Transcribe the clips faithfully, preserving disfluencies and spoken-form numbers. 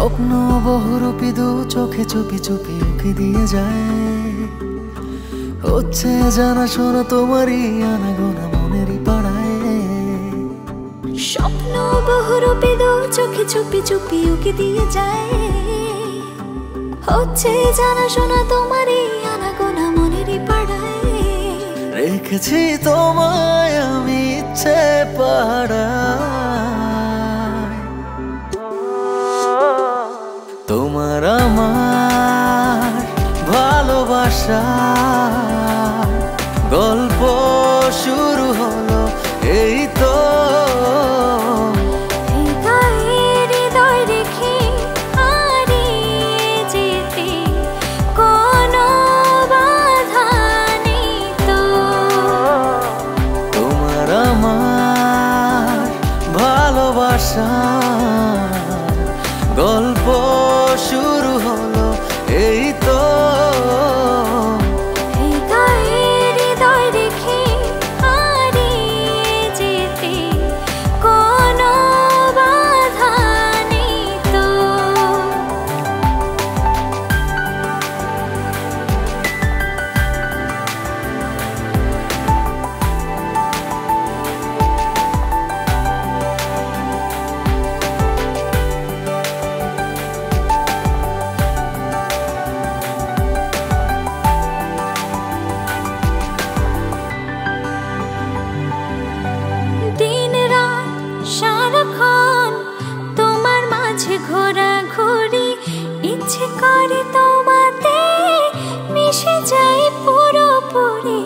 স্বপ্ন বহুরূপী দু চোখে চুপি চুপি উকি দিয়ে যায়, হচ্ছে জানা শোনা তোমারই আনা গোনা মনেরই পাড়ায়। স্বপ্ন বহুরূপী দু চোখে চুপি চুপি উকি দিয়ে যায়, হচ্ছে জানা শোনা তোমারই আনা গোনা মনেরই পাড়ায়। রেখেছি তোমায় আমি ইচ্ছে পাড়ায়, তোমার আমার ভালোবাসা গল্প শুরু হলো। এই তো হৃদয় রেখে হারিয়ে যেতে কোনো বাধা নেই তো, তোমার আমার ভালোবাসা গল্প শুরু হলো। এই তো হৃদয় রেখে হারিয়ে যেতে কোনো বাধা নেই তো। ঘোরা ঘুরি ইচ্ছে করে তোমাতে মিশে যাই পুরোপুরি,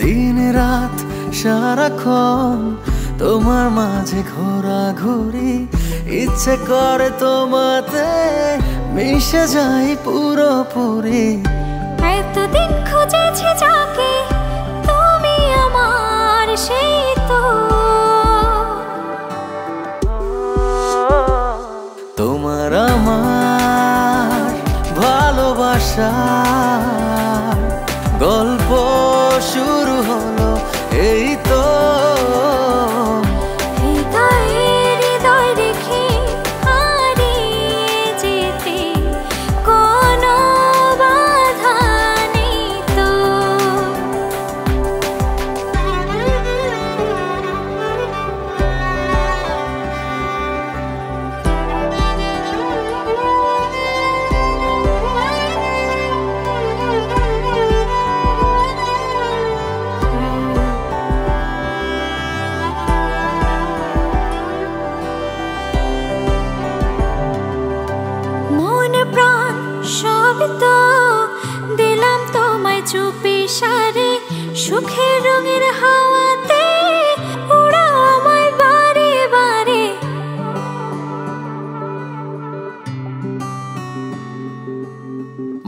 দিন রাত সারাক্ষণ তোমার মাঝে ঘোরা ঘুরি ইচ্ছে করে তোমাতে মিশে যাই পুরোপুরি। এতদিন খুঁজেছি যাকে তুমি আমার সেই তো, তোমার আমার ভালোবাসা গল্প শুরু হলো। এই তো তো দিলাম তোমায় চুপি সারে, সুখের রঙের হাওয়াতে উড়াও আমায় বারে বারে।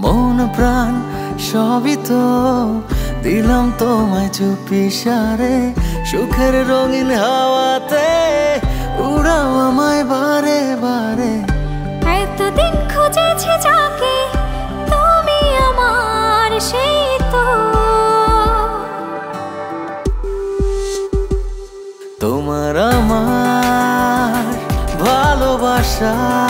মন প্রাণ সবই তো দিলাম তোমায় চুপি সারে, সুখের রঙিন হাওয়াতে উড়াও আমায় বারে বারে। এতদিন খুঁজেছি যাকে তুমি আমার সেই তো, তোমার আমার ভালোবাসা